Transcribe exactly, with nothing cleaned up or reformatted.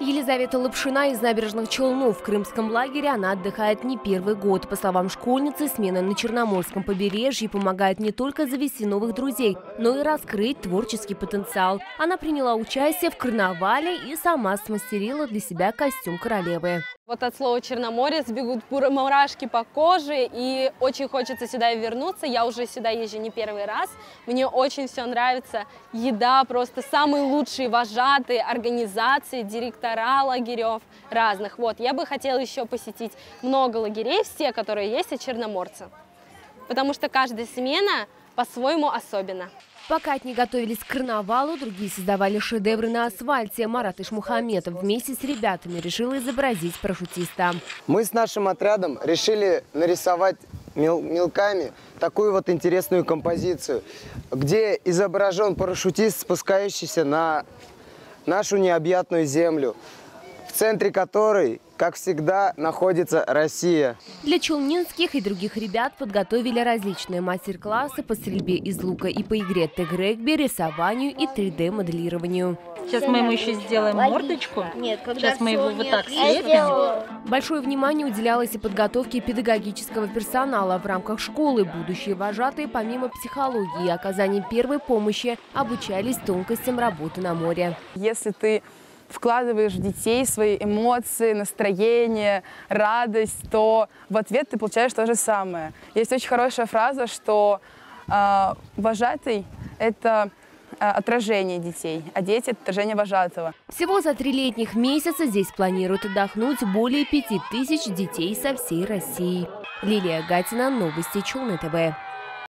Елизавета Лапшина из Набережных Челнов. В крымском лагере она отдыхает не первый год. По словам школьницы, смена на Черноморском побережье помогает не только завести новых друзей, но и раскрыть творческий потенциал. Она приняла участие в карнавале и сама смастерила для себя костюм королевы. Вот от слова «Черноморец» бегут мурашки по коже, и очень хочется сюда вернуться. Я уже сюда езжу не первый раз. Мне очень все нравится. Еда, просто самые лучшие вожатые, организации, директора лагерев разных. Вот, я бы хотела еще посетить много лагерей, все, которые есть от Черноморца, потому что каждая смена по-своему особенна. Пока одни готовились к карнавалу, другие создавали шедевры на асфальте. Марат Ишмухамедов вместе с ребятами решил изобразить парашютиста. Мы с нашим отрядом решили нарисовать мел мелками такую вот интересную композицию, где изображен парашютист, спускающийся на нашу необъятную землю, в центре которой, как всегда, находится Россия. Для челнинских и других ребят подготовили различные мастер-классы по стрельбе из лука и по игре Тегрэкбе, рисованию и три дэ моделированию. Сейчас мы ему еще сделаем мордочку. Нет, сейчас мы его вот так слепим. Большое внимание уделялось и подготовке педагогического персонала. В рамках школы будущие вожатые, помимо психологии и оказания первой помощи, обучались тонкостям работы на море. Если ты вкладываешь в детей свои эмоции, настроение, радость, то в ответ ты получаешь то же самое. Есть очень хорошая фраза, что э, вожатый – это отражение детей, а дети – это отражение вожатого. Всего за три летних месяца здесь планируют отдохнуть более пяти тысяч детей со всей России. Лилия Гатина, новости Челны-ТВ.